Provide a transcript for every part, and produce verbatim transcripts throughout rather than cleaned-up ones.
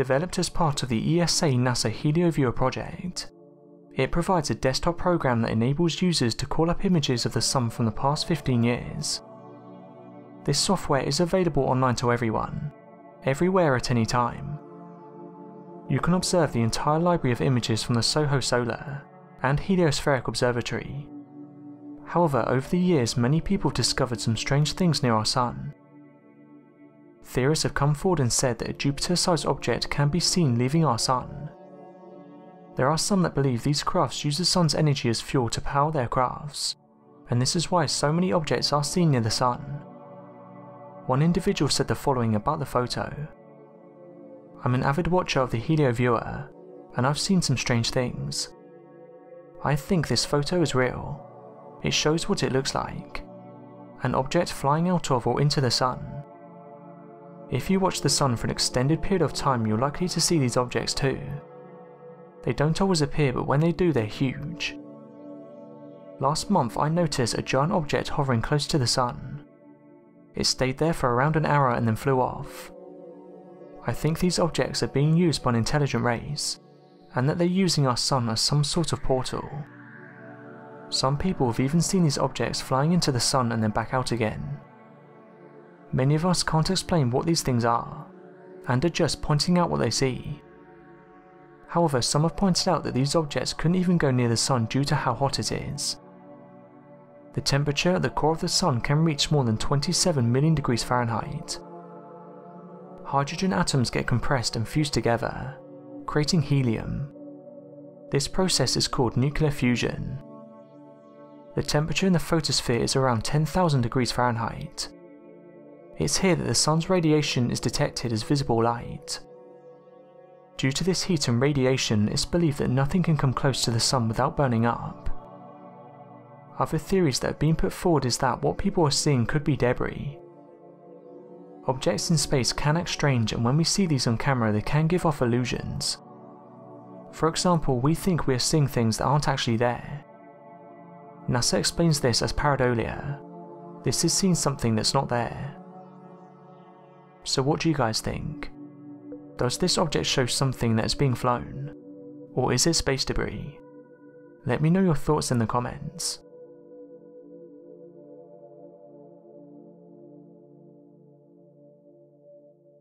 developed as part of the E S A NASA HelioViewer project. It provides a desktop program that enables users to call up images of the Sun from the past fifteen years. This software is available online to everyone, everywhere at any time. You can observe the entire library of images from the SOHO Solar and Heliospheric Observatory. However, over the years many people have discovered some strange things near our Sun. Theorists have come forward and said that a Jupiter-sized object can be seen leaving our Sun. There are some that believe these crafts use the Sun's energy as fuel to power their crafts, and this is why so many objects are seen near the Sun. One individual said the following about the photo: "I'm an avid watcher of the HelioViewer, and I've seen some strange things. I think this photo is real. It shows what it looks like, an object flying out of or into the Sun. If you watch the Sun for an extended period of time, you're likely to see these objects too. They don't always appear, but when they do, they're huge. Last month I noticed a giant object hovering close to the Sun. It stayed there for around an hour and then flew off. I think these objects are being used by an intelligent race, and that they're using our Sun as some sort of portal. Some people have even seen these objects flying into the Sun and then back out again. Many of us can't explain what these things are, and are just pointing out what they see. However, some have pointed out that these objects couldn't even go near the Sun due to how hot it is. The temperature at the core of the Sun can reach more than twenty-seven million degrees Fahrenheit. Hydrogen atoms get compressed and fused together, creating helium. This process is called nuclear fusion. The temperature in the photosphere is around ten thousand degrees Fahrenheit. It's here that the Sun's radiation is detected as visible light. Due to this heat and radiation, it's believed that nothing can come close to the Sun without burning up. Other theories that have been put forward is that what people are seeing could be debris. Objects in space can act strange, and when we see these on camera they can give off illusions. For example, we think we are seeing things that aren't actually there. NASA explains this as pareidolia. This is seeing something that's not there. So what do you guys think? Does this object show something that is being flown? Or is it space debris? Let me know your thoughts in the comments.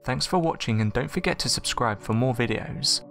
Thanks for watching, and don't forget to subscribe for more videos.